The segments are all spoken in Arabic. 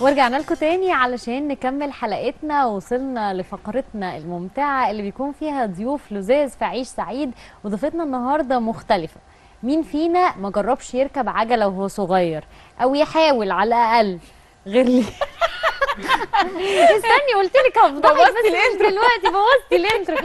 ورجعنا لكم تاني علشان نكمل حلقتنا. وصلنا لفقرتنا الممتعة اللي بيكون فيها ضيوف لزاز في عيش سعيد، وضيفتنا النهاردة مختلفة. مين فينا ما جربش يركب عجلة وهو صغير أو يحاول على الأقل غير لي؟ استني قلت لك هفضحك بس دلوقتي بوظتي الانترو.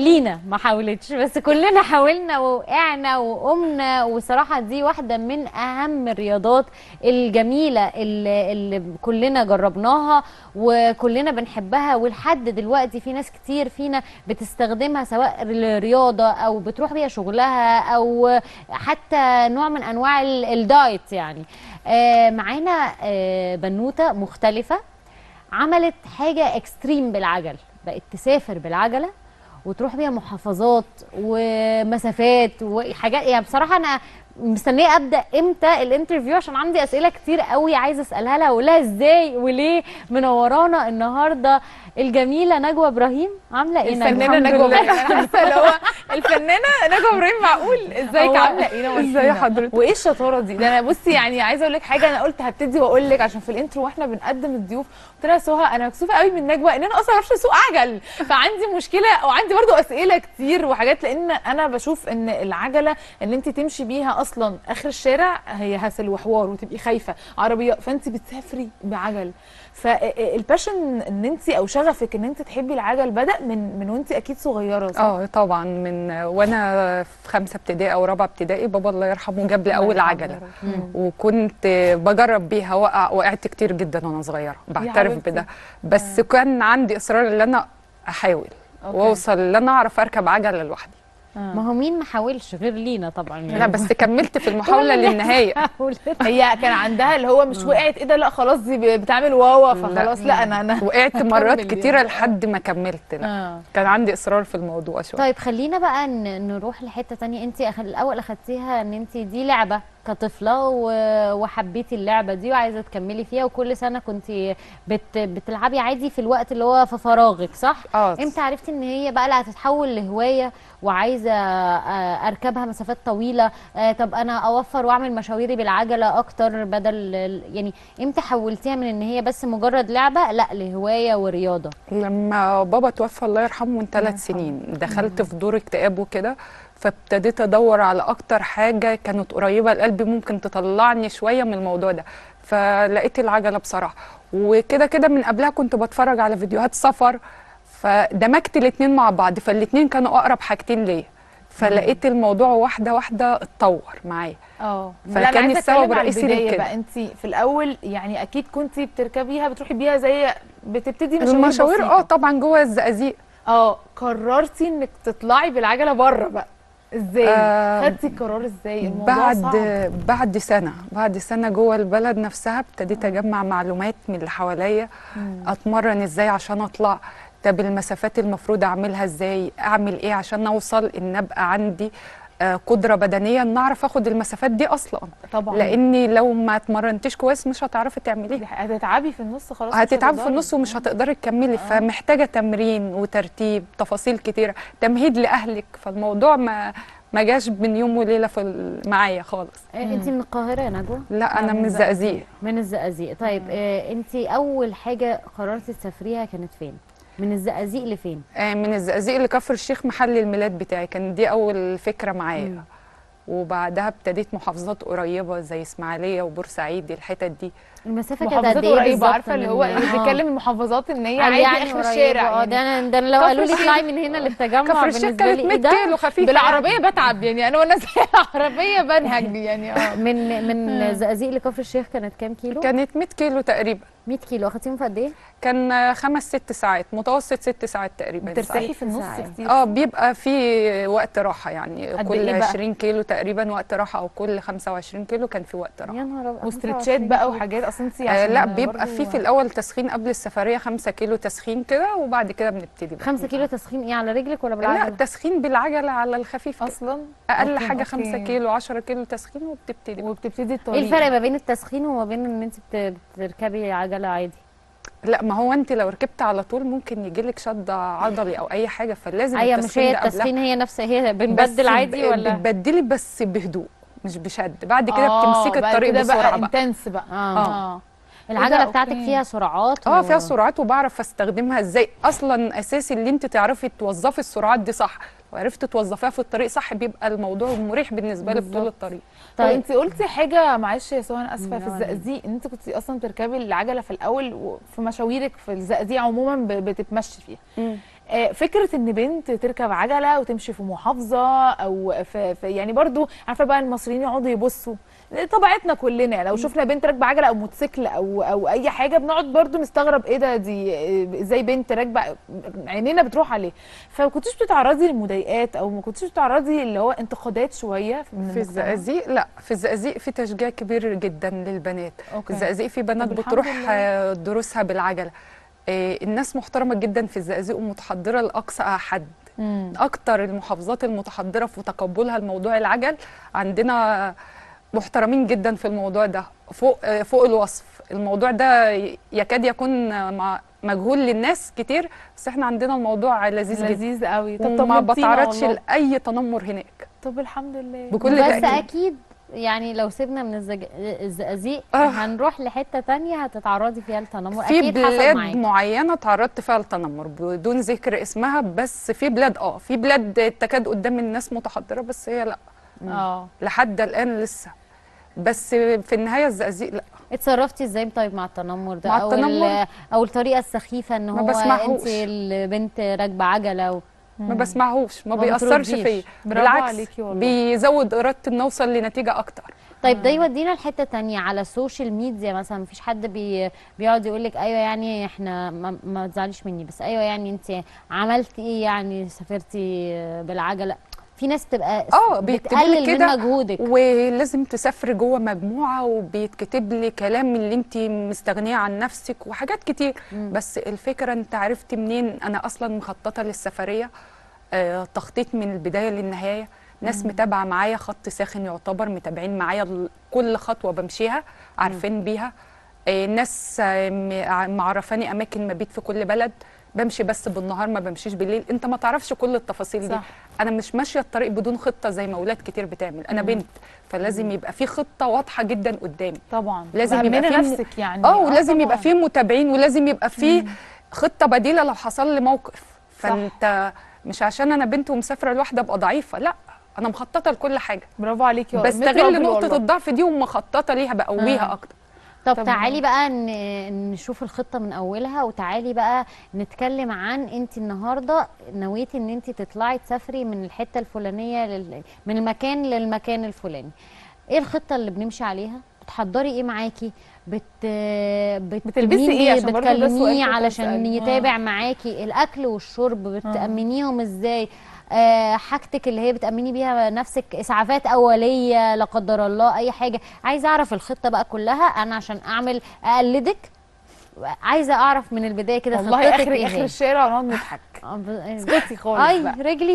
لينا ما حاولتش، بس كلنا حاولنا ووقعنا وقمنا. وصراحه دي واحده من اهم الرياضات الجميله اللي كلنا جربناها وكلنا بنحبها، ولحد دلوقتي في ناس كتير فينا بتستخدمها سواء الرياضه او بتروح بيها شغلها او حتى نوع من انواع الدايت يعني. معانا بنوته مختلفه عملت حاجه اكستريم بالعجل، بقت تسافر بالعجله وتروح بيها محافظات ومسافات وحاجات. يعني بصراحه انا مستنيه ابدا امتى الانترفيو عشان عندي اسئله كتير قوي عايزه اسالها لها واقول لها ازاي وليه. منورانا النهارده الجميله نجوى ابراهيم. عامله ايه نجوى؟ الفنانه نجوى ابراهيم. انا حاسه اللي هو الفنانه نجوى ابراهيم، معقول؟ ازيك عامله ايه؟ ازي حضرتك؟ وايه الشطاره دي؟ ده انا بصي يعني عايزه اقول لك حاجه، انا قلت هبتدي واقول لك عشان في الانترو واحنا بنقدم الضيوف قلت لها سهى انا مكسوفه قوي من نجوى ان انا اصلا ما اعرفش اسوق عجل، فعندي مشكله وعندي برده اسئله كتير وحاجات، لان انا بشوف ان العجله اللي انت تمشي بيها اصلا اخر الشارع هي هسل وحوار وتبقي خايفه عربيه، فانت بتسافري بعجل. فالباشن ان انت او شغفك ان انت تحبي العجل بدا من وانت اكيد صغيره، صح؟ اه طبعا، من وانا في 5 ابتدائي او 4 ابتدائي بابا الله يرحمه جاب لي اول عجله وكنت بجرب بيها. وقعت كتير جدا وانا صغيره، بعترف بده، بس كان عندي اصرار ان انا احاول واوصل ان انا اعرف اركب عجله لوحدي. ما هو مين ما حاولش غير لينا طبعا يعني. لا بس كملت في المحاوله للنهايه. هي كان عندها اللي هو مش وقعت ايه ده، لا خلاص دي بتعمل واوا فخلاص. لا انا وقعت مرات كتيره لحد ما كملت. لا كان عندي اصرار في الموضوع شويه. طيب خلينا بقى نروح لحته ثانيه. انت الاول اخدتيها ان انت دي لعبه كطفله وحبيتي اللعبه دي وعايزه تكملي فيها، وكل سنه كنت بتلعبي عادي في الوقت اللي هو في فراغك، صح؟ امتى عرفتي ان هي بقى لا هتتحول لهوايه وعايزه اركبها مسافات طويله؟ طب انا اوفر واعمل مشاويري بالعجله اكتر بدل يعني. امتى حولتيها من ان هي بس مجرد لعبه لا لهوايه ورياضه؟ لما بابا توفى الله يرحمه من 3 سنين دخلت في دور اكتئاب وكده، فابتديت ادور على اكتر حاجه كانت قريبه لقلبي ممكن تطلعني شويه من الموضوع ده، فلقيت العجله بصراحه. وكده كده من قبلها كنت بتفرج على فيديوهات سفر، فدمجت الاثنين مع بعض، فالاثنين كانوا اقرب حاجتين ليا، فلقيت الموضوع واحده واحده اتطور معايا. فكان السبب الرئيسي ليه كده. انت في الاول يعني اكيد كنت بتركبيها بتروحي بيها زي بتبتدي مشاوير طبعا جوه الزقازيق. قررتي انك تطلعي بالعجله بره بقى ازاي؟ خدتي القرار ازاي؟ الموضوع بعد سنه جوه البلد نفسها ابتديت اجمع معلومات من اللي حواليا، اتمرن ازاي عشان اطلع، طب المسافات المفروض اعملها ازاي، اعمل ايه عشان اوصل ان ابقى عندي قدره بدنيه ان اعرف اخد المسافات دي اصلا. طبعا، لان لو ما اتمرنتيش كويس مش هتعرفي تعمليها، هتتعبي في النص خلاص، هتتعبي في النص ومش هتقدري تكملي. فمحتاجه تمرين وترتيب، تفاصيل كتيره، تمهيد لاهلك. فالموضوع ما جاش من يوم وليله معايا خالص. انت من القاهره يا نجوى؟ لا انا من الزقازيق. من الزقازيق. طيب انت اول حاجه قررتي تسافريها كانت فين؟ من الزقازيق لفين؟ من الزقازيق لكفر الشيخ، محل الميلاد بتاعي، كان دي أول فكرة معايا. وبعدها ابتديت محافظات قريبة زي إسماعيلية وبورسعيد، الحتت دي. المسافة كانت قد إيه بالظبط؟ عارفة اللي هو بيتكلم المحافظات إن هي عادي يعني آخر الشارع. ده لو قالوا لي اطلعي من هنا للتجمع كفر الشيخ كانت 100 كيلو خفيفة بالعربية، بتعب يعني أنا وأنا سايقة العربية بنهج يعني. من الزقازيق لكفر الشيخ كانت كام كيلو؟ كانت 100 كيلو تقريبا. 100 كيلو اخدتيهم في قد ايه؟ كان 5 6 ساعات، متوسط 6 ساعات تقريبا. بترتاحي في النص كتير؟ بيبقى في وقت راحه يعني، كل 20 كيلو تقريبا وقت راحه، او كل 25 كيلو كان في وقت راحه. يا نهار ابيض. وستريتشات بقى وحاجات اصلا انت لا بيبقى في الاول تسخين قبل السفريه، 5 كيلو تسخين كده، وبعد كده بنبتدي بقى. 5 كيلو تسخين ايه، على رجلك ولا بالعجله؟ لا التسخين بالعجله على الخفيف اصلا، اقل حاجه 5 كيلو 10 كيلو تسخين وبتبتدي الطريق. ايه الفرق ما بين التسخين وما بين ان انت بتركبي عجله عادي؟ لا ما هو انت لو ركبت على طول ممكن يجيلك شد عضلي او اي حاجه، فلازم التسخين. مش هي التسخين هي نفسها، هي بنبدل عادي ولا بتبدلي بس بهدوء مش بشد. بعد كده بتمسكي الطريق بسرعه بقى. انتنس بقى. العجله بتاعتك فيها سرعات فيها سرعات وبعرف استخدمها ازاي. اصلا اساسي اللي انت تعرفي توظفي السرعات دي صح، وعرفت توظفيها في الطريق صح، بيبقى الموضوع مريح بالنسبه لك طول الطريق. طيب انت قلتي حاجه معلش يا سهى انا اسفه في الزقازيق ان انت كنت اصلا بتركبي العجله في الاول وفي مشاويرك في الزقازيق عموما بتتمشي فيها. فكره ان بنت تركب عجله وتمشي في محافظه او في يعني برضو عارفه بقى المصريين يقعدوا يبصوا، طبيعتنا كلنا لو شفنا بنت راكبه عجله او موتوسيكل او اي حاجه بنقعد برضو نستغرب ايه ده، دي ازاي بنت راكبه، عينينا بتروح عليه. فما كنتيش بتتعرضي للمضايقات او ما كنتيش بتتعرضي اللي هو انتقادات شويه في الزقازيق؟ لا، في الزقازيق في تشجيع كبير جدا للبنات. الزقازيق في بنات بتروح دروسها بالعجله، الناس محترمه جدا في الزقازيق ومتحضره لاقصى حد. اكتر المحافظات المتحضره في تقبلها الموضوع العجل، عندنا محترمين جدا في الموضوع ده فوق الوصف. الموضوع ده يكاد يكون مجهول للناس كتير، بس احنا عندنا الموضوع لذيذ قوي وما بتعرضش لاي تنمر هناك. طب الحمد لله بكل تأكيد. بس اكيد يعني لو سيبنا من الزقازيق هنروح لحته تانية هتتعرضي فيها للتنمر اكيد. في بلاد معينه اتعرضت فيها للتنمر بدون ذكر اسمها، بس في بلاد في بلاد تكاد قدام الناس متحضره بس هي لا لحد الان لسه. بس في النهايه الزقازيق لا. اتصرفتي ازاي طيب مع التنمر ده؟ مع التنمر او الطريقه السخيفه ان هو انت البنت راكبه عجله ما بسمعهوش، ما بيأثرش فيا، بالعكس بيزود ارادتي ان اوصل لنتيجه اكتر. طيب ده يودينا لحته ثانيه على السوشيال ميديا مثلا، مفيش حد بيقعد يقول لك ايوه يعني احنا ما تزعليش مني، بس ايوه يعني انت عملتي ايه يعني سافرتي بالعجله؟ في ناس بتبقى بتقلل من مجهودك ولازم تسافري جوه مجموعه وبيتكتب لي كلام اللي انت مستغنيه عن نفسك وحاجات كتير. بس الفكره انت عرفتي منين؟ انا اصلا مخططه للسفريه، تخطيط من البدايه للنهايه، ناس متابعه معايا، خط ساخن يعتبر، متابعين معايا كل خطوه بمشيها، عارفين بيها، ناس معرفاني اماكن مبيت في كل بلد، بمشي بس بالنهار ما بمشيش بالليل. انت ما تعرفش كل التفاصيل دي. انا مش ماشيه الطريق بدون خطه زي ما اولاد كتير بتعمل، انا بنت فلازم يبقى في خطه واضحه جدا قدامي. طبعا لازم يبقى في نفسك يعني ولازم يبقى في متابعين ولازم يبقى في خطه بديله لو حصل لي موقف. فانت مش عشان انا بنت ومسافره لوحده ابقى ضعيفه، لا انا مخططه لكل حاجه. برافو عليكي والله، بستغل نقطه الضعف دي ومخططه ليها بقويها اكتر. طب تعالي بقى نشوف الخطة من أولها، وتعالي بقى نتكلم عن أنت النهاردة نويتي أن أنت تطلعي تسافري من الحتة الفلانية من المكان للمكان الفلاني. إيه الخطة اللي بنمشي عليها؟ بتحضري إيه معاكي؟ بتلبسي إيه عشان بتكلميه علشان يتابع معاكي؟ الأكل والشرب بتأمنيهم إزاي؟ حاجتك اللي هي بتأمني بيها نفسك، إسعافات أولية لا قدر الله أي حاجة، عايزة أعرف الخطة بقى كلها أنا عشان أعمل أقلدك، عايزة أعرف من البداية كده خطتك إيه. والله آخر الشارع ونقعد نضحك اسكتي خالص بقى. أي رجلي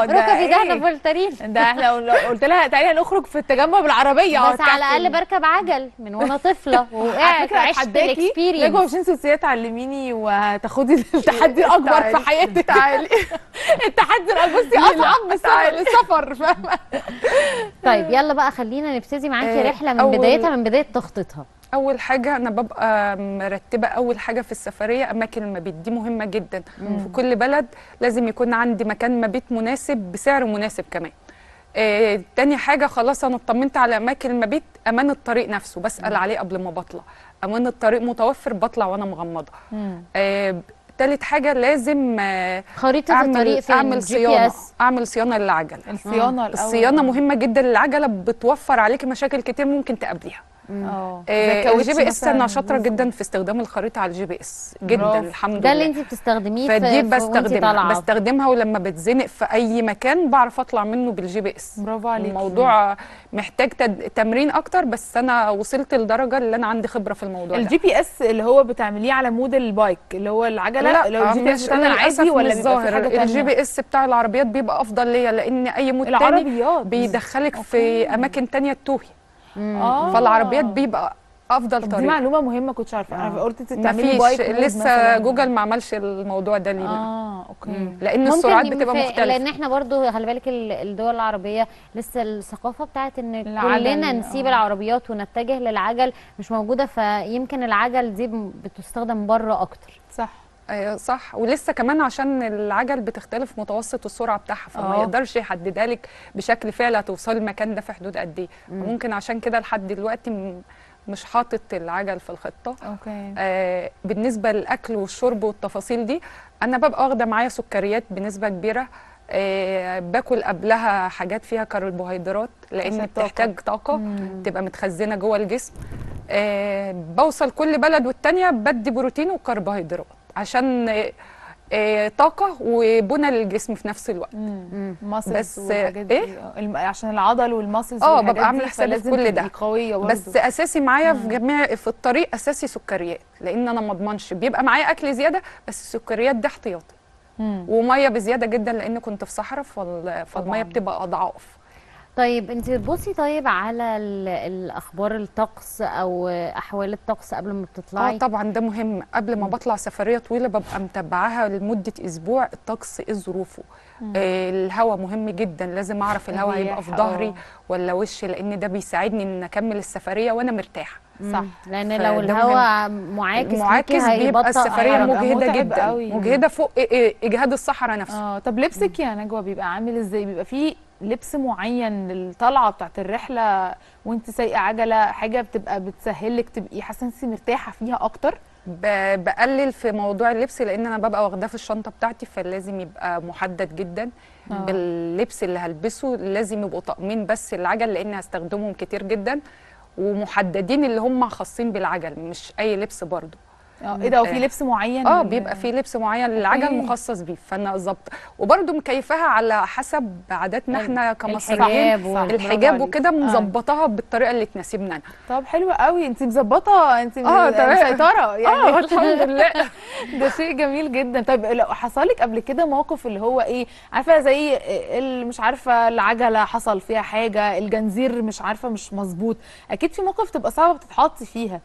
ركبي ده إحنا فولترين ده، إحنا قلت لها تعالي هنخرج في التجمع بالعربية بس على الأقل بركب عجل من وأنا طفلة وقعت عشت الإكسبيرينس. نجوى مش أنتي إزاي تعلميني وتاخدي التحدي الأكبر في حياتك. تعالي التحدي بصي اصعب السفر، فاهمه؟ طيب يلا بقى خلينا نبتدي معاكي رحله من بدايتها، من بدايه تخطيطها. اول حاجه انا ببقى مرتبه اول حاجه في السفريه اماكن المبيت، دي مهمه جدا. في كل بلد لازم يكون عندي مكان مبيت مناسب بسعر مناسب كمان. تاني حاجه خلاص انا اطمنت على اماكن المبيت، امان الطريق نفسه بسال عليه قبل ما بطلع، امان الطريق متوفر بطلع وانا مغمضه. ثالث حاجه لازم خريطه الطريق فين، اعمل صيانه للعجله. الصيانه الاول، الصيانه مهمه جدا للعجله، بتوفر عليكي مشاكل كتير ممكن تقابليها. الجي بي اس انا شاطره جدا في استخدام الخريطه على الجي بي اس جدا. الحمد لله ده اللي انت بتستخدميه فدي بستخدمها ولما بتزنق في اي مكان بعرف اطلع منه بالجي بي اس. برافو عليكي. الموضوع محتاج تمرين اكتر بس انا وصلت لدرجه اللي انا عندي خبره في الموضوع ده. الجي بي اس اللي هو بتعمليه على مود البايك اللي هو العجله؟ لا لو الجي بي اس بتاعنا عادي ولا الظاهر الجي بي اس بتاع العربيات بيبقى افضل ليا لان اي مود تاني بيدخلك في اماكن تانيه تتوهي. فالعربيات بيبقى افضل طريقه. دي معلومه مهمه كنتش عارفه. انا قلت تعملي بايك لسه جوجل ما عملش الموضوع ده لينا. اوكي. لان السرعات بتبقى مختلفه، لان احنا برضو خلي بالك الدول العربيه لسه الثقافه بتاعت ان كلنا نسيب العربيات ونتجه للعجل مش موجوده، فيمكن العجل دي بتستخدم بره اكتر. صح صح، ولسه كمان عشان العجل بتختلف متوسط السرعه بتاعها، فما يقدرش يحددها لك بشكل فعلي هتوصلي المكان ده في حدود قد ايه. ممكن عشان كده لحد دلوقتي مش حاطط العجل في الخطه. اوكي. بالنسبه للاكل والشرب والتفاصيل دي، انا ببقى واخده معايا سكريات بنسبه كبيره، باكل قبلها حاجات فيها كربوهيدرات لان بتحتاج طاقه تبقى متخزنه جوه الجسم. بوصل كل بلد والتانيه بدي بروتين وكربوهيدرات عشان طاقه وبنى للجسم في نفس الوقت. بس عشان العضل والماسلز والحاجات دي ببقى عامله حساب كل ده قويه برضه. بس اساسي معايا في جميع في الطريق اساسي سكريات، لان انا ما اضمنش بيبقى معايا اكل زياده، بس السكريات ده احتياطي. وميه بزياده جدا لان كنت في صحراء، فالميه بتبقى اضعاف. طيب انت بتبصي طيب على الاخبار الطقس او احوال الطقس قبل ما بتطلعي؟ طبعا ده مهم. قبل ما بطلع سفريه طويله ببقى متابعاها لمده اسبوع، الطقس ايه ظروفه. الهواء مهم جدا، لازم اعرف الهواء هيبقى في ظهري ولا وشي، لان ده بيساعدني ان اكمل السفريه وانا مرتاحه. صح، لان لو الهواء معاكس بيبقى السفريه مجهده جدا قوي. مجهده فوق اجهاد الصحراء نفسه. طب لبسك يا نجوى بيبقى عامل ازاي؟ بيبقى فيه لبس معين للطلعه بتاعت الرحله وانت سايقه عجله، حاجه بتبقى بتسهلك تبقي حاسه انك مرتاحه فيها اكتر؟ بقلل في موضوع اللبس لان انا ببقى واخداه في الشنطه بتاعتي، فلازم يبقى محدد جدا. باللبس اللي هلبسه لازم يبقوا طقمين بس العجل لان هستخدمهم كتير جدا، ومحددين اللي هم خاصين بالعجل مش اي لبس برضو. ايه ده؟ وفي لبس معين؟ بيبقى في لبس معين للعجل مخصص بيه، فانا ظابطه وبرده مكيفاها على حسب عاداتنا احنا كمصريين، الحجاب وكده مظبطاها بالطريقه اللي تناسبنا. طب حلوه قوي، انت مظبطه، انت مسيطره يعني. الحمد لله. ده شيء جميل جدا. طب لو حصل لك قبل كده موقف اللي هو ايه، عارفه زي مش عارفه العجله حصل فيها حاجه، الجنزير مش عارفه مش مظبوط، اكيد في موقف تبقى صعبه بتتحطي فيها؟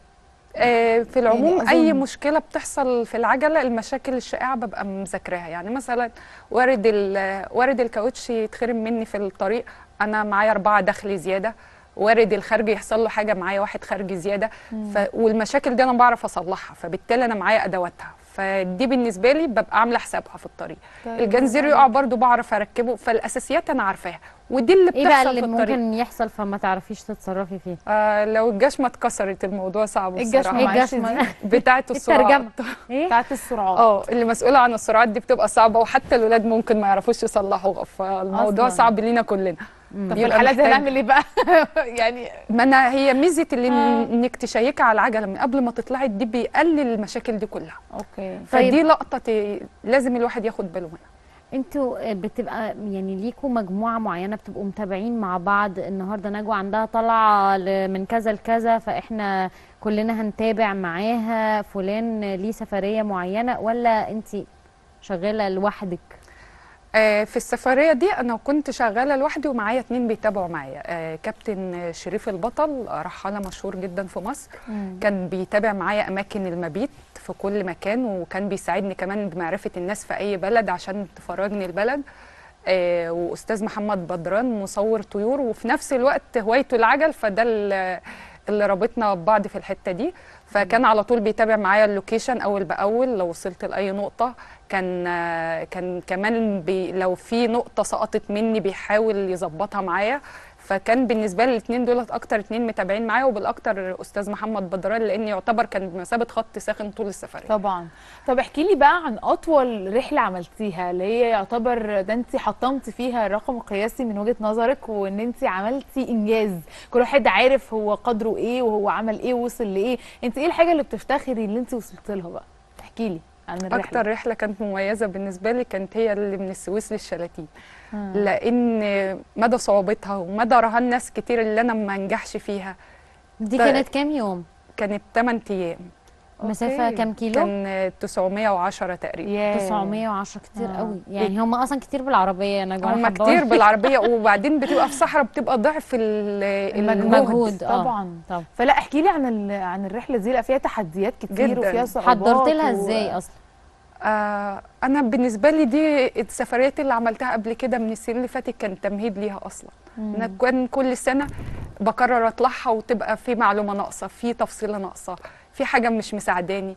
في العموم يعني اي مشكله بتحصل في العجله، المشاكل الشائعه ببقى مذاكراها. يعني مثلا وارد الكاوتش يتخرم مني في الطريق، انا معايا 4 دخل زياده، وارد الخارجي يحصل له حاجه، معايا 1 خارجي زياده، والمشاكل دي انا بعرف اصلحها، فبالتالي انا معايا ادواتها، فدي بالنسبه لي ببقى عامله حسابها في الطريق. طيب. الجنزير يقع برده بعرف اركبه، فالاساسيات انا عارفاها، ودي اللي بتحصل في الطريق. ايه بقى اللي ممكن يحصل فما تعرفيش تتصرفي فيه؟ لو الجشمه اتكسرت الموضوع صعب الصراحه. الجشمه بتاعه السرعات. بتاعه السرعات. اللي مسؤوله عن السرعات دي بتبقى صعبه، وحتى الاولاد ممكن ما يعرفوش يصلحوها، فالموضوع صعب لينا كلنا. طب الحالات دي هنعمل ايه بقى؟ يعني ما انا هي ميزه اللي انك تشيكي على العجله من قبل ما تطلعي، دي بيقلل المشاكل دي كلها. اوكي. فدي لقطه لازم الواحد ياخد باله منها. انتوا بتبقى يعني ليكوا مجموعه معينه بتبقوا متابعين مع بعض، النهارده نجوى عندها طلعه من كذا لكذا فاحنا كلنا هنتابع معاها، فلان ليه سفريه معينه، ولا انت شغاله لوحدك؟ في السفريه دي انا كنت شغاله لوحدي ومعايا 2 بيتابعوا معايا. كابتن شريف البطل، رحاله مشهور جدا في مصر، كان بيتابع معايا اماكن المبيت في كل مكان، وكان بيساعدني كمان بمعرفه الناس في اي بلد عشان تفرجني البلد. واستاذ محمد بدران مصور طيور، وفي نفس الوقت هوايته العجل، فده اللي رابطنا ببعض في الحته دي، فكان على طول بيتابع معايا اللوكيشن اول باول. لو وصلت لاي نقطه كان كمان لو في نقطه سقطت مني بيحاول يظبطها معايا، فكان بالنسبه لي الاثنين دولت اكتر 2 متابعين معايا، وبالاكتر استاذ محمد بدران لان يعتبر كان بمثابه خط ساخن طول السفريه. طبعا. طب احكي لي بقى عن اطول رحله عملتيها، اللي هي يعتبر ده انت حطمتي فيها رقم قياسي من وجهه نظرك، وان انت عملتي انجاز، كل واحد عارف هو قدره ايه وهو عمل ايه ووصل لايه، انت ايه الحاجه اللي بتفتخري اللي انت وصلت لها بقى؟ احكي لي عن الرحله. اكتر رحله كانت مميزه بالنسبه لي كانت هي اللي من السويس للشلاتين، لان مدى صعوبتها ومدى رهان ناس كتير اللي انا ما انجحش فيها. دي كانت كام يوم؟ كانت 8 ايام. مسافه كام كيلو؟ كان 910 تقريبا. 910 كتير قوي يعني. هم اصلا كتير بالعربيه. انا جوه هم كتير بالعربيه وبعدين بتبقى في صحراء، بتبقى ضعف المجهود طبعا. فلا احكي لي عن الرحله دي، لا فيها تحديات كتير جداً. وفيها صعوبات. حضرت لها ازاي اصلا؟ انا بالنسبه لي دي السفريات اللي عملتها قبل كده من السنين اللي فاتت كان تمهيد ليها اصلا. انا كان كل سنه بقرر اطلعها وتبقى في معلومه ناقصه، في تفصيله ناقصه، في حاجه مش مساعداني.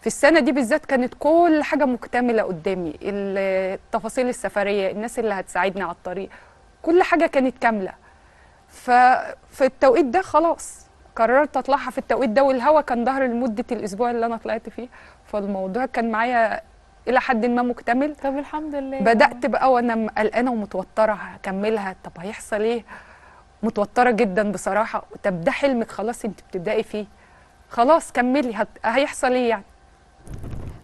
في السنه دي بالذات كانت كل حاجه مكتمله قدامي، التفاصيل السفريه، الناس اللي هتساعدني على الطريق، كل حاجه كانت كامله. ففي التوقيت ده خلاص قررت اطلعها في التوقيت ده، والهوا كان ظهر لمده الاسبوع اللي انا طلعت فيه، فالموضوع كان معايا الى حد ما مكتمل. طب الحمد لله. بدات بقى وانا قلقانه ومتوتره، هكملها؟ طب هيحصل ايه؟ متوتره جدا بصراحه. طب ده حلمك، خلاص انت بتبداي فيه، خلاص كملي، هيحصل ايه يعني.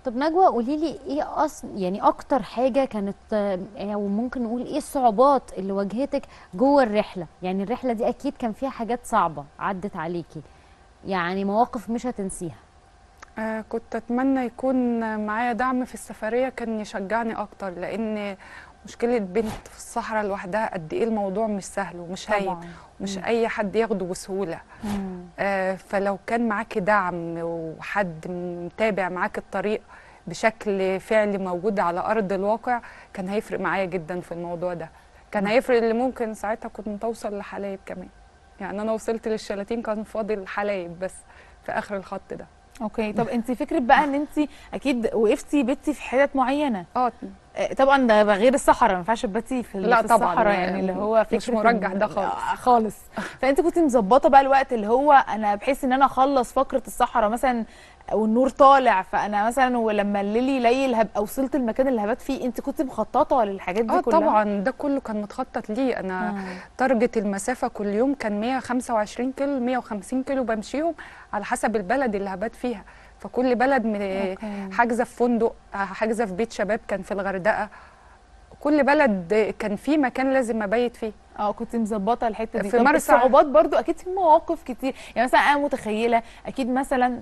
طب نجوى قولي لي ايه يعني اكتر حاجه كانت، او ممكن نقول ايه الصعوبات اللي واجهتك جوه الرحله؟ يعني الرحله دي اكيد كان فيها حاجات صعبه عدت عليكي، يعني مواقف مش هتنسيها. كنت اتمنى يكون معايا دعم في السفريه كان يشجعني اكتر، لان مشكله بنت في الصحراء لوحدها قد ايه الموضوع مش سهل ومش هين، مش اي حد ياخده بسهوله. فلو كان معاكي دعم وحد متابع معاكي الطريق بشكل فعلي موجود على ارض الواقع كان هيفرق معايا جدا في الموضوع ده، كان هيفرق. اللي ممكن ساعتها كنت اوصل لحلايب كمان، يعني انا وصلت للشلاتين كان فاضل حلايب بس في اخر الخط ده. اوكي. طب انت فكره بقى ان انت اكيد وقفتي بيتي في حتت معينه. طبعا ده غير الصحراء، ما ينفعش تباتي في الصحراء يعني، اللي هو فكره مش مرجح ده خالص. فانت كنت مظبطه بقى الوقت اللي هو انا بحس ان انا اخلص فقره الصحراء مثلا والنور طالع، فانا مثلا ولما الليل يليل هبقى وصلت المكان اللي هبات فيه. انت كنت مخططه للحاجات دي كلها؟ طبعا ده كله كان متخطط ليه. انا تارجت المسافه كل يوم كان 125 كيلو 150 كيلو بمشيهم على حسب البلد اللي هبات فيها، فكل بلد حاجزه في فندق، حاجزه في بيت شباب كان في الغردقه، كل بلد كان في مكان لازم ابيت فيه. كنت مظبطه الحته دي. في مرسى صعوبات برضو اكيد، في مواقف كتير يعني. مثلا انا متخيله اكيد مثلا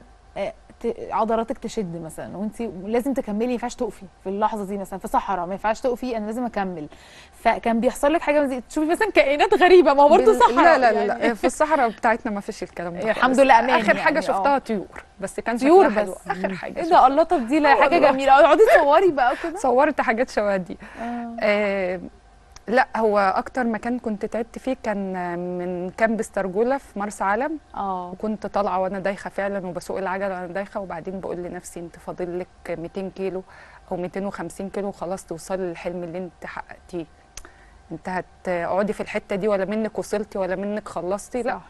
عضلاتك تشد مثلا وانت لازم تكملي، ما ينفعش تقفي في اللحظه دي، مثلا في صحراء ما ينفعش تقفي، انا لازم اكمل. فكان بيحصل لك حاجه زي تشوفي مثلا كائنات غريبه، ما هو برضه صحراء. لا لا لا، في الصحراء بتاعتنا ما فيش الكلام ده الحمد لله، امان. اخر حاجه يعني شفتها طيور، بس كان طيور بس اخر حاجه. ايه ده، الله. طب دي لا حاجه جميله، اقعدي صوري بقى كده. صورت حاجات شبه دي. لا هو اكتر مكان كنت تعبت فيه كان من كامب استرجوله في مرسى علم. وكنت طالعه وانا دايخه فعلا وبسوق العجله وانا دايخه، وبعدين بقول لنفسي انت فاضل لك 200 كيلو او 250 كيلو وخلاص توصلي للحلم اللي انت حققتيه، انت هتقعدي في الحته دي ولا منك وصلتي ولا منك خلصتي. لا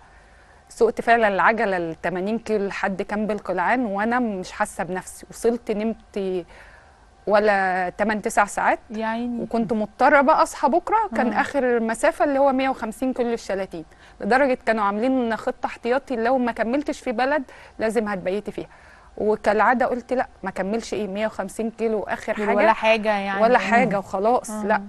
سوقت فعلا العجله ال 80 كيلو لحد كامب القلعان وانا مش حاسه بنفسي، وصلت نمت ولا 8-9 ساعات يعني. وكنت مضطره بقى اصحى بكره، كان اخر مسافه اللي هو 150 كيلو الشلاتين، لدرجه كانوا عاملين خطه احتياطي لو ما كملتش في بلد لازم هتبيتي فيها. وكالعاده قلت لا ما كملش، ايه 150 كيلو اخر حاجه ولا حاجه يعني، ولا حاجه وخلاص. لا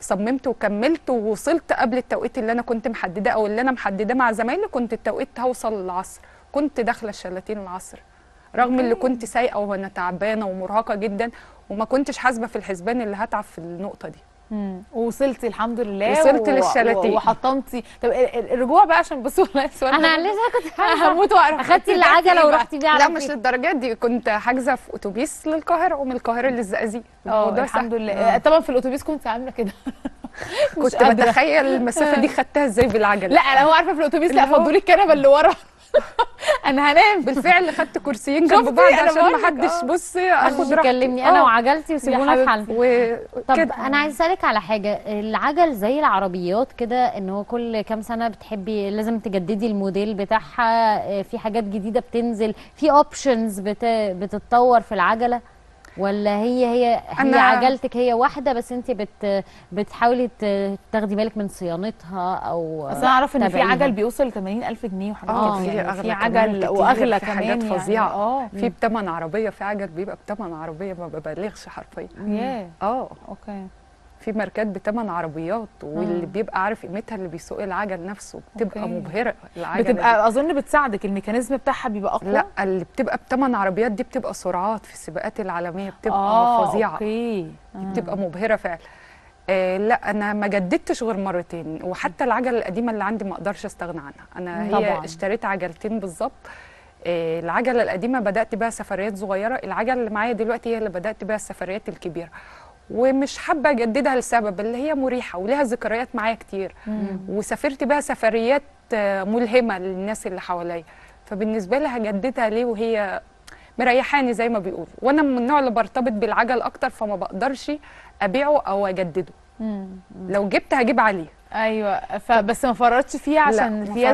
صممت وكملت ووصلت قبل التوقيت اللي انا كنت محدده، او اللي انا محدده مع زمايلي كنت التوقيت هوصل العصر، كنت داخله الشلاتين العصر رغم اللي كنت سايقه وانا تعبانه ومرهقه جدا، وما كنتش حاسبه في الحسبان اللي هتعب في النقطه دي. ووصلتي الحمد لله، وصلت للشلاتين وحطمتي. طب الرجوع بقى، عشان بس انا لسه كنت هموت واعرف. اخدتي العجله ورحتي بيها؟ لا مش للدرجات دي، كنت حاجزه في اتوبيس للقاهره ومن القاهره للزقازيق. الحمد لله. طبعا في الاتوبيس كنت عامله كده كنت بتخيل المسافه دي خدتها ازاي بالعجله. لا انا هو عارفه في الاتوبيس لا فضولي الكنبه اللي ورا انا هنام. بالفعل خدت كرسيين جنب بعض عشان ما حدش بص اخد راحتي، كلمني انا وعجلتي وسيبونا في حالنا. طب انا عايز اسالك على حاجه، العجل زي العربيات كده ان هو كل كام سنه بتحبي لازم تجددي الموديل بتاعها، في حاجات جديده بتنزل، في اوبشنز بتتطور في العجله، ولا هي عجلتك هي واحده بس انت بتحاولي تاخدي بالك من صيانتها؟ او اصل انا اعرف ان في عجل بيوصل ل 80,000 جنيه وحاجات كده يعني، في عجل واغلى كمان، حاجات فظيعه يعني. في بتمن عربيه، في عجل بيبقى بتمن عربيه، ما ببالغش حرفيا. اوكي. في ماركات بتمن عربيات، واللي بيبقى عارف قيمتها اللي بيسوق العجل نفسه، بتبقى مبهره العجل، بتبقى اظن بتساعدك، الميكانيزم بتاعها بيبقى اقوى. لا، اللي بتبقى بتمن عربيات دي بتبقى سرعات في السباقات العالميه، بتبقى فظيعه. بتبقى مبهره فعلا. لا، انا ما جددتش غير مرتين، وحتى العجله القديمه اللي عندي ما اقدرش استغنى عنها. انا هي اشتريت عجلتين بالظبط. العجله القديمه بدات بها سفريات صغيره، العجله اللي معايا دلوقتي هي اللي بدات بها السفريات الكبيره، ومش حابه اجددها لسبب اللي هي مريحه ولها ذكريات معايا كتير، وسافرت بها سفريات ملهمه للناس اللي حواليا، فبالنسبه لي هجددها ليه وهي مريحاني زي ما بيقولوا. وانا من النوع اللي برتبط بالعجل اكتر، فما بقدرش ابيعه او اجدده. لو جبت هجيب عليه. ايوه، فبس ما فرطتش فيها عشان فيها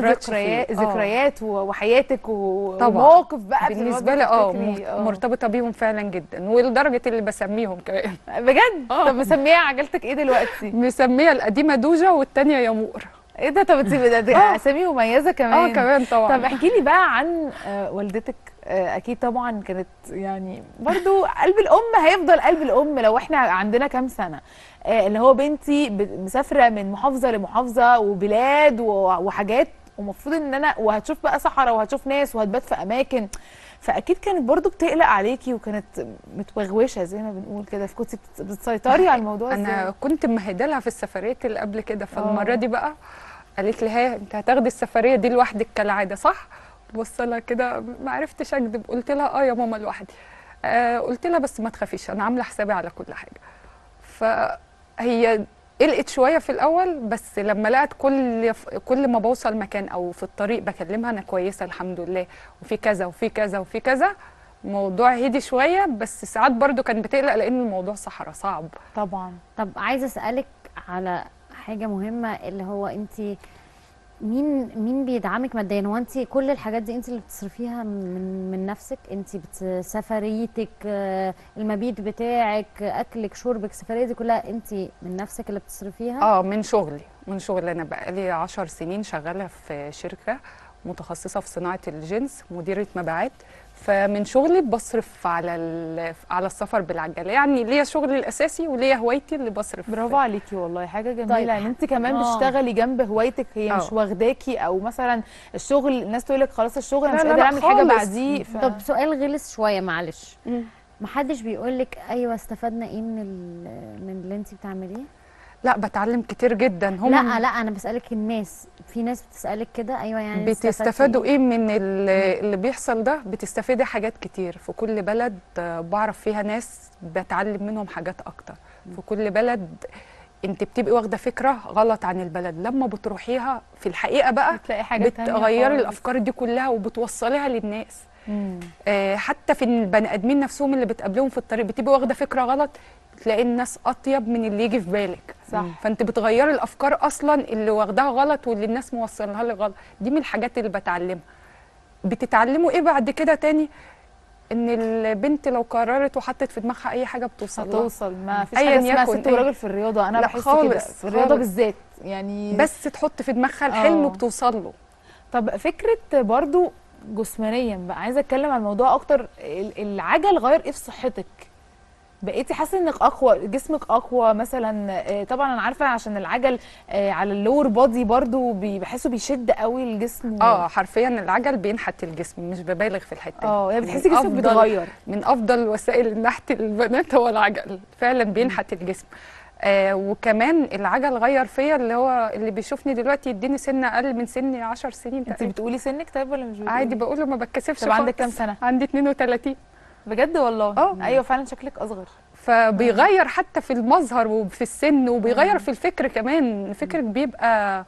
ذكريات وحياتك ومواقف بقى بالنسبه لي مرتبطه بيهم فعلا جدا، ولدرجه اللي بسميهم كمان بجد. طب مسميه عجلتك ايه دلوقتي؟ مسميه القديمه دوجه والثانيه يامور. ايه ده؟ طب ده اسامي مميزه كمان. كمان طبعا. طب احكي لي بقى عن والدتك. اكيد طبعا كانت يعني برضو قلب الام، هيفضل قلب الام لو احنا عندنا كام سنه، اللي هو بنتي مسافره من محافظه لمحافظه وبلاد وحاجات، ومفروض ان انا وهتشوف بقى صحراء وهتشوف ناس وهتبات في اماكن، فاكيد كانت برضو بتقلق عليكي وكانت متوغوشه زي ما بنقول كده، فكنت بتسيطري على الموضوع ازاي؟ انا كنت مهدلها في السفريات اللي قبل كده، فالمره دي بقى قالت لي ها انت هتاخدي السفريه دي لوحدك كالعاده صح؟ بص لها كده ما عرفتش اكذب، قلت لها يا ماما لوحدي. قلت لها بس ما تخافيش انا عامله حسابي على كل حاجه. فهي قلقت شويه في الاول، بس لما لقت كل ما بوصل مكان او في الطريق بكلمها انا كويسه الحمد لله وفي كذا وفي كذا وفي كذا، موضوع هدي شويه. بس ساعات برده كانت بتقلق لان الموضوع صحراء صعب طبعا. طب عايزه اسالك على حاجه مهمه، اللي هو انت مين بيدعمك ماديا؟ هو انت كل الحاجات دي انت اللي بتصرفيها من نفسك؟ انت سفريتك، المبيت بتاعك، اكلك، شربك، السفريه دي كلها انت من نفسك اللي بتصرفيها؟ من شغلي. انا بقالي 10 سنين شغاله في شركه متخصصه في صناعه الجنس، مديره مبيعات، فمن شغلي بصرف على السفر بالعجله. يعني ليا شغلي الاساسي وليا هوايتي اللي بصرف. برافو عليكي والله، حاجه جميله. طيب يعني انت كمان بتشتغلي جنب هوايتك، هي مش واخداكي، او مثلا الشغل الناس تقول لك خلاص الشغل انا مش قادره اعمل حاجه بعديه. طب سؤال غلس شويه معلش، محدش بيقول لك ايوه استفدنا ايه من اللي انت بتعمليه؟ لا، بتعلم كتير جدا. هم لا انا بسالك، الناس في ناس بتسالك كده ايوه يعني بتستفادوا ايه من اللي بيحصل ده؟ بتستفيدي حاجات كتير. في كل بلد بعرف فيها ناس بتعلم منهم حاجات اكتر. في كل بلد انت بتبقي واخده فكره غلط عن البلد، لما بتروحيها في الحقيقه بقى بتلاقي حاجه تانية، بتغيري الافكار دي كلها وبتوصليها للناس. حتى في البني ادمين نفسهم اللي بتقابلهم في الطريق بتبقي واخده فكره غلط، تلاقي الناس اطيب من اللي يجي في بالك. صح. فانت بتغيري الافكار اصلا اللي واخداها غلط واللي الناس موصلها لك غلط. دي من الحاجات اللي بتعلمها. بتتعلموا ايه بعد كده تاني؟ ان البنت لو قررت وحطت في دماغها اي حاجه هتوصل. ما فيش حاجه اسمها ست وراجل في الرياضه. انا بحس كده في الرياضه بالذات يعني، بس تحط في دماغها الحلم وبتوصل له. طب فكره برضو جسمانيا بقى، عايزه اتكلم عن الموضوع اكتر. العجل غير ايه في صحتك؟ بقيتي حاسه انك اقوى، جسمك اقوى مثلا؟ طبعا انا عارفه عشان العجل على اللور بادي برضو بحسه بيشد قوي الجسم. حرفيا العجل بينحت الجسم، مش ببالغ في الحته دي. يعني بتحسي جسمك بيتغير. من افضل وسائل نحت البنات هو العجل، فعلا بينحت الجسم. وكمان العجل غير فيا، اللي هو اللي بيشوفني دلوقتي يديني سن اقل من سني 10 سنين تقريبا. انت بتقولي سنك طيب ولا مش بتقولي؟ عادي بقوله، ما بتكسفش. طب عندك كام سنه؟ عندي 32. بجد والله؟ ايوه فعلا شكلك اصغر. فبيغير حتى في المظهر وفي السن، وبيغير في الفكر كمان. فكرك بيبقى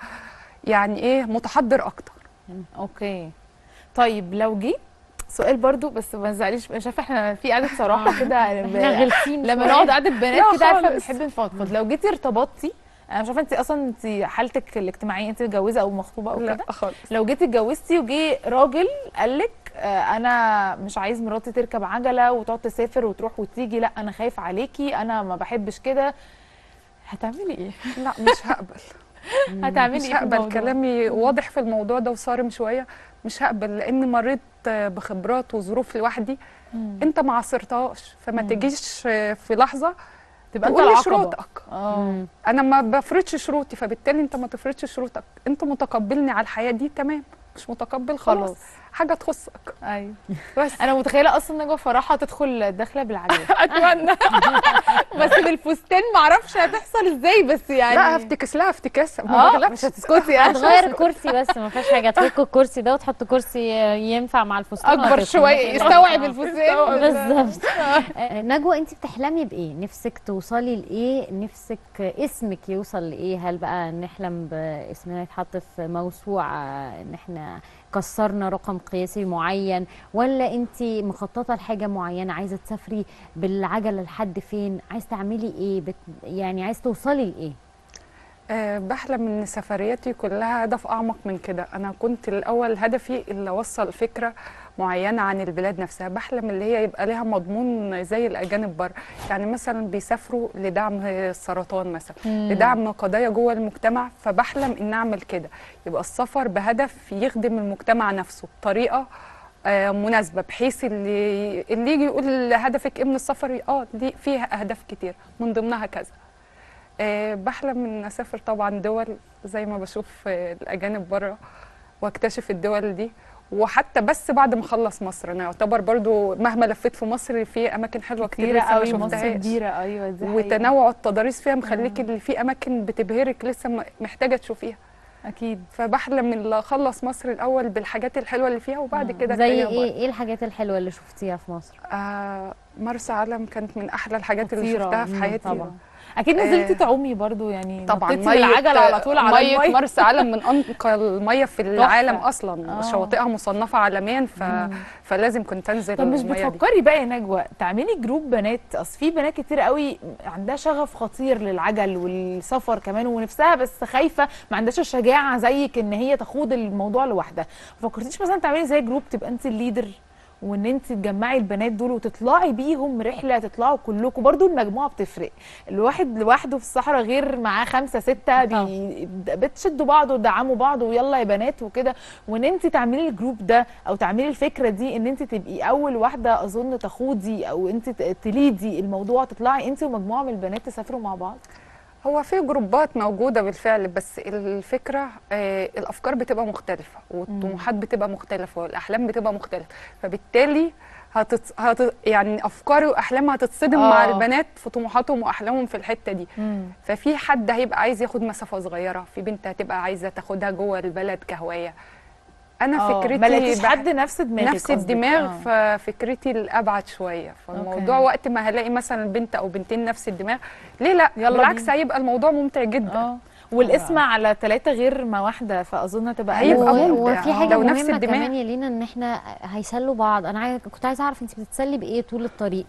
يعني ايه، متحضر اكتر. اوكي. طيب لو جه سؤال برضو، بس ما تزعليش، مش عارفه احنا في قعده صراحه كده لما نقعد قعده بنات كده، عارفه بنحب نفضفض. لو جيتي ارتبطتي، انا مش عارفه انت اصلا انت حالتك الاجتماعيه، انت متجوزه او مخطوبه او كده؟ لا خالص. لو جيتي اتجوزتي وجي راجل قال لك انا مش عايز مراتي تركب عجله وتقعد تسافر وتروح وتيجي، لا انا خايف عليكي، انا ما بحبش كده، هتعملي ايه؟ لا مش هقبل. هتعملي ايه؟ مش هقبل. كلامي واضح في الموضوع ده وصارم شويه. مش هقبل لاني مريت بخبرات وظروف لوحدي انت ما عاصرتهاش، فما تجيش في لحظه تبقى انت العقبه شروطك. انا ما بفرضش شروطي، فبالتالي انت ما تفرضش شروطك. انت متقبلني على الحياه دي تمام، مش متقبل خلاص حاجه تخصك. ايوه بس انا متخيله اصلا نجوى فرحها تدخل داخله بالعجله اتمنى بس بالفستان ما اعرفش هتحصل ازاي، بس يعني لا هفتكس لها افتكاسه، ما تغلبش هتسكتي، هتغير الكرسي بس ما فيهاش حاجه، تفك الكرسي ده وتحط كرسي ينفع مع الفستان اكبر شويه يستوعب الفستان بالظبط. نجوى انت بتحلمي بايه؟ نفسك توصلي لايه؟ نفسك اسمك يوصل لايه؟ هل بقى نحلم باسمنا يتحط في موسوعه ان احنا كسرنا رقم قياسي معين، ولا انت مخططه لحاجه معينه؟ عايزه تسافري بالعجله لحد فين؟ عايزه تعملي ايه؟ يعني عايزه توصلي لايه؟ بحلم ان سفرياتي كلها هدف اعمق من كده. انا كنت الاول هدفي اللي اوصل فكره معينه عن البلاد نفسها، بحلم اللي هي يبقى لها مضمون زي الاجانب بره، يعني مثلا بيسافروا لدعم السرطان مثلا، لدعم قضايا جوه المجتمع، فبحلم ان اعمل كده، يبقى السفر بهدف يخدم المجتمع نفسه بطريقه مناسبه، بحيث اللي يجي يقول هدفك ايه من السفر، دي فيها اهداف كتير من ضمنها كذا. بحلم ان اسافر طبعا دول زي ما بشوف الاجانب بره واكتشف الدول دي، وحتى بس بعد ما اخلص مصر. انا يعتبر برضو مهما لفيت في مصر في اماكن حلوه كتير لسه ما شفتهاش، كبيره ايوه دي، وتنوع التضاريس فيها مخليك اللي في اماكن بتبهرك لسه محتاجه تشوفيها اكيد. فبحلم ان اخلص مصر الاول بالحاجات الحلوه اللي فيها، وبعد كده زي ايه الحاجات الحلوه اللي شفتيها في مصر؟ مرسى علم كانت من احلى الحاجات اللي شفتها في حياتي طبعا. اكيد نزلتي تعومي برضو يعني، طبعا نطيتي بالعجله على طول على ميه مرسى علم، من انقى الميه في العالم اصلا، شواطئها مصنفه عالميا، فلازم كنت انزل. طب مش بتفكري بقى يا نجوى تعملي جروب بنات؟ اصل في بنات كتير قوي عندها شغف خطير للعجل والسفر كمان ونفسها، بس خايفه ما عندهاش الشجاعه زيك ان هي تخوض الموضوع لوحدها. ما فكرتيش مثلا تعملي زي جروب تبقى انت الليدر، وان انت تجمعي البنات دول وتطلعي بيهم رحله، تطلعوا كلكم؟ برضو المجموعه بتفرق، الواحد لوحده في الصحراء غير معاه 5 6 بتشدوا بعض وتدعموا بعض ويلا يا بنات وكده. وان انت تعملي الجروب ده او تعملي الفكره دي ان انت تبقي اول واحده اظن تخوضي او انت تليدي الموضوع، تطلعي انت ومجموعه من البنات تسافروا مع بعض. هو في جروبات موجودة بالفعل، بس الفكرة الأفكار بتبقى مختلفة، والطموحات بتبقى مختلفة، والأحلام بتبقى مختلفة، فبالتالي يعني أفكاري وأحلامي هتتصدم مع البنات في طموحاتهم وأحلامهم في الحتة دي. ففي حد هيبقى عايز ياخد مسافة صغيرة، في بنت هتبقى عايزة تاخدها جوه البلد كهواية. أنا فكرتي ما لقيتش حد نفس دماغي، نفس الدماغ، ففكرتي الأبعد شوية. فالموضوع وقت ما هلاقي مثلا بنت أو بنتين نفس الدماغ، ليه لا؟ بالعكس هيبقى الموضوع ممتع جدا. والاسم على 3 غير ما واحدة، فأظن هتبقى هيبقى ممتع. وفي حاجة مهمة كمان يا لينا، إن إحنا هيسلوا بعض. أنا كنت عايزة أعرف أنت بتتسلي بإيه طول الطريق؟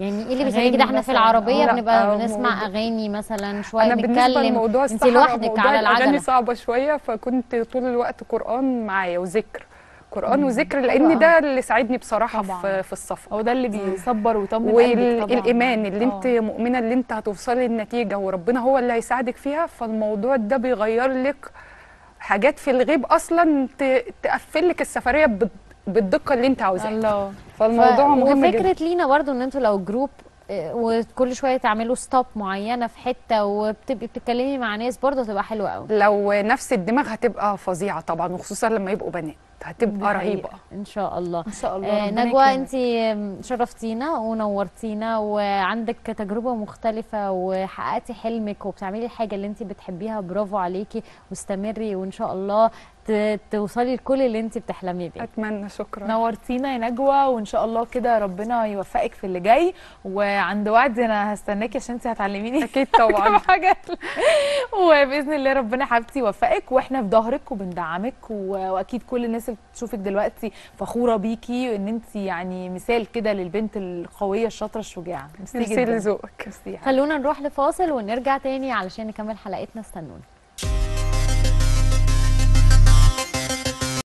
يعني ايه اللي بيسليكي؟ ده احنا في العربيه بنبقى بنسمع اغاني مثلا شويه، بنتكلم. انت لوحدك على العجله، اغاني صعبه شويه، فكنت طول الوقت قران معايا وذكر، قران وذكر، لان ده اللي ساعدني بصراحه في السفر، هو ده اللي بيصبر ويطمن قلبك. والايمان اللي انت مؤمنه ان انت هتوصلي للنتيجه وربنا هو اللي هيساعدك فيها، فالموضوع ده بيغير لك حاجات في الغيب اصلا، تقفل لك السفريه بالدقه اللي انت عاوزاها. الله، فالموضوع مهم جدا. وفكره لينا برضو ان انتوا لو جروب وكل شويه تعملوا ستوب معينه في حته وبتبقي بتتكلمي مع ناس، برضو هتبقى حلوه قوي. لو نفس الدماغ هتبقى فظيعه طبعا، وخصوصا لما يبقوا بنات هتبقى رهيبه ان شاء الله. ان شاء الله. نجوى انت شرفتينا ونورتينا، وعندك تجربه مختلفه وحققتي حلمك وبتعملي الحاجه اللي انت بتحبيها، برافو عليكي، واستمري وان شاء الله توصلي لكل اللي انت بتحلمي بيه. اتمنى. شكرا، نورتينا يا نجوى، وان شاء الله كده ربنا يوفقك في اللي جاي، وعند وعد انا هستناكي عشان انت هتعلميني اكيد طبعا حاجات وباذن الله ربنا حبيبتي يوفقك، واحنا في ظهرك وبندعمك، واكيد كل الناس اللي بتشوفك دلوقتي فخوره بيكي، ان انت يعني مثال كده للبنت القويه الشاطره الشجاعه. ميرسي لذوقك. خلونا نروح لفاصل ونرجع تاني علشان نكمل حلقتنا، استنونا.